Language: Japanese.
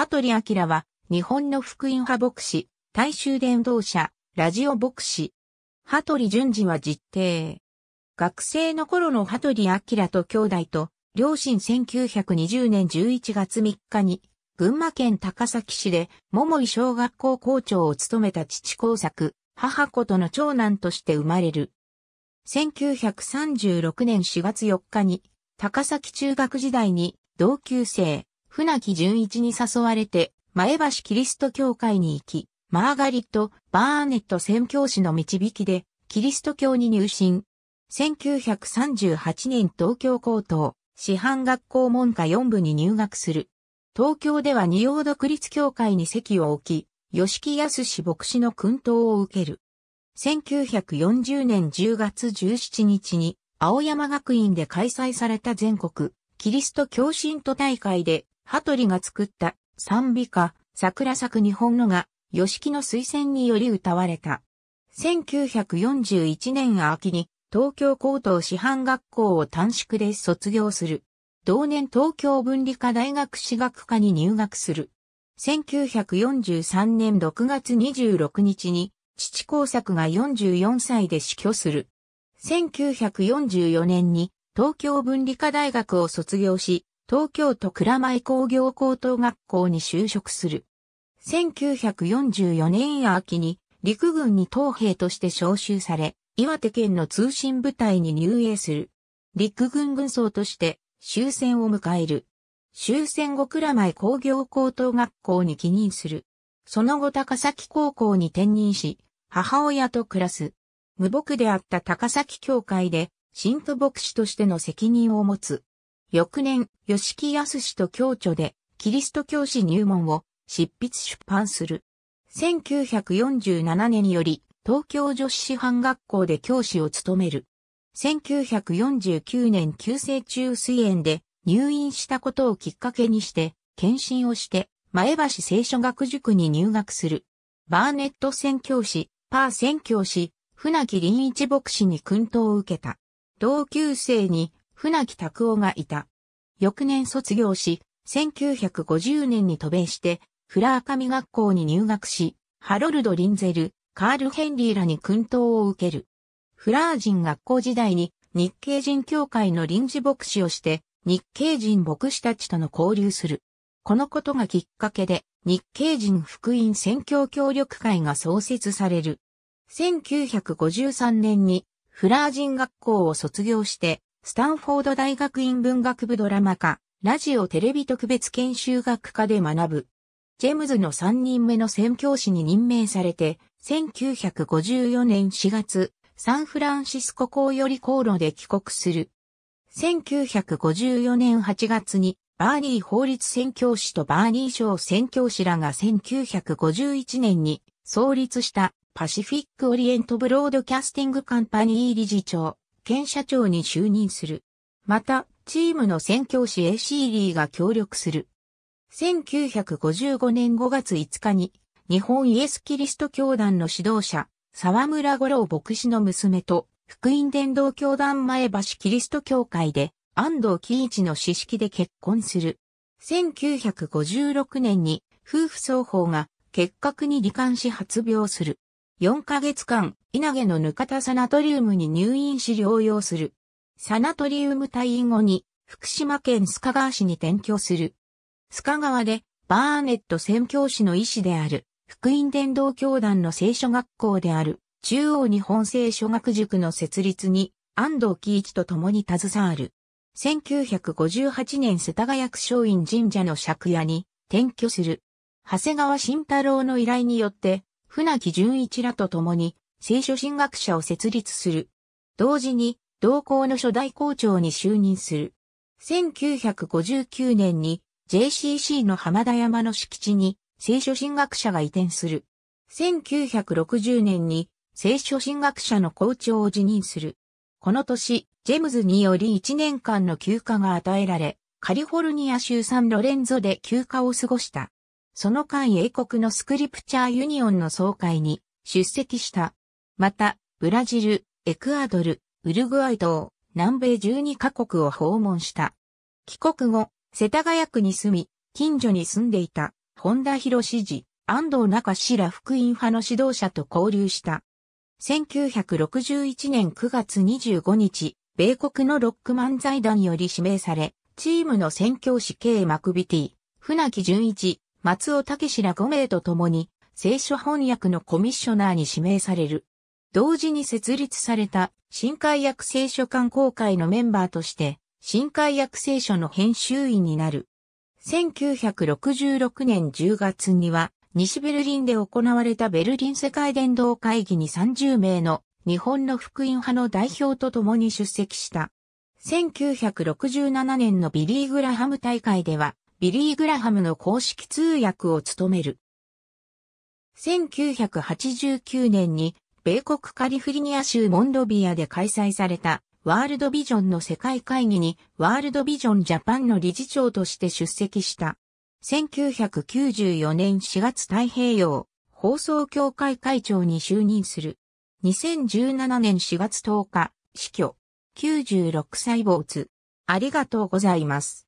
羽鳥暁は、日本の福音派牧師、大衆伝道者、ラジオ牧師。羽鳥淳二は実弟。学生の頃の羽鳥暁と兄弟と、両親1920年11月3日に、群馬県高崎市で、桃井小学校校長を務めた父耕作、母子との長男として生まれる。1936年4月4日に、高崎中学時代に、同級生、船木純一に誘われて、前橋キリスト教会に行き、マーガリット・バーネット宣教師の導きで、キリスト教に入信。1938年東京高等、師範学校門下4部に入学する。東京では仁養独立教会に籍を置き、吉木靖牧師の薫陶を受ける。1940年10月17日に、青山学院で開催された全国、キリスト教信徒大会で、羽鳥が作った、賛美歌、桜咲く日本のが、吉木の推薦により歌われた。1941年秋に、東京高等師範学校を短縮で卒業する。同年東京文理科大学史学科に入学する。1943年6月26日に、父耕作が44歳で死去する。1944年に、東京文理科大学を卒業し、東京都蔵前工業高等学校に就職する。1944年秋に、陸軍に等兵として召集され、岩手県の通信部隊に入営する。陸軍軍曹として、終戦を迎える。終戦後蔵前工業高等学校に帰任する。その後高崎高校に転任し、母親と暮らす。無牧であった高崎教会で、信徒牧師としての責任を持つ。翌年、吉木靖と共著で、キリスト教史入門を執筆出版する。1947年より、東京女子師範学校で教師を務める。1949年急性虫垂炎で入院したことをきっかけにして、検診をして、前橋聖書学塾に入学する。バーネット宣教師、パー宣教師、船木林一牧師に薫陶を受けた。同級生に船木拓夫がいた。翌年卒業し、1950年に渡米して、フラー神学校に入学し、ハロルド・リンゼル、カール・ヘンリーらに薫陶を受ける。フラー人学校時代に日系人協会の臨時牧師をして日系人牧師たちとの交流する。このことがきっかけで日系人福音宣教協力会が創設される。1953年にフラー人学校を卒業してスタンフォード大学院文学部ドラマ科、ラジオテレビ特別研修学科で学ぶ。ジェムズの3人目の宣教師に任命されて1954年4月、サンフランシスコ港より航路で帰国する。1954年8月にバーニー法律宣教師とバーニーショー宣教師らが1951年に創立したパシフィックオリエントブロードキャスティングカンパニー理事長、兼社長に就任する。また、チームの宣教師A・シーリーが協力する。1955年5月5日に日本イエス・キリスト教団の指導者、沢村五郎牧師の娘と、福音伝道教団前橋キリスト教会で、安藤喜一の私識で結婚する。1956年に、夫婦双方が、結核に罹患し発病する。4ヶ月間、稲毛の額田サナトリウムに入院し療養する。サナトリウム退院後に、福島県須賀川市に転居する。須賀川で、バーネット宣教師の医師である。福音伝道教団の聖書学校である中央日本聖書学塾の設立に安藤喜一と共に携わる。1958年世田谷区松陰神社の借家に転居する。長谷川慎太郎の依頼によって船木純一らと共に聖書神学社を設立する。同時に同校の初代校長に就任する。1959年に JCC の浜田山の敷地に聖書神学社が移転する。1960年に聖書神学社の校長を辞任する。この年、ジェムズにより1年間の休暇が与えられ、カリフォルニア州サンロレンゾで休暇を過ごした。その間英国のスクリプチャーユニオンの総会に出席した。また、ブラジル、エクアドル、ウルグアイ等、南米12カ国を訪問した。帰国後、世田谷区に住み、近所に住んでいた。本田博司次、安藤中氏ら福音派の指導者と交流した。1961年9月25日、米国のロックマン財団より指名され、チームの宣教師 K マクビティ、船木純一、松尾武ら5名と共に、聖書翻訳のコミッショナーに指名される。同時に設立された新改訳聖書刊行会のメンバーとして、新改訳聖書の編集員になる。1966年10月には、西ベルリンで行われたベルリン世界伝道会議に30名の日本の福音派の代表と共に出席した。1967年のビリー・グラハム大会では、ビリー・グラハムの公式通訳を務める。1989年に、米国カリフォルニア州モンロビアで開催されたワールドビジョンの世界会議にワールドビジョンジャパンの理事長として出席した。1994年4月太平洋放送協会会長に就任する。2017年4月10日、死去。96歳没。ありがとうございます。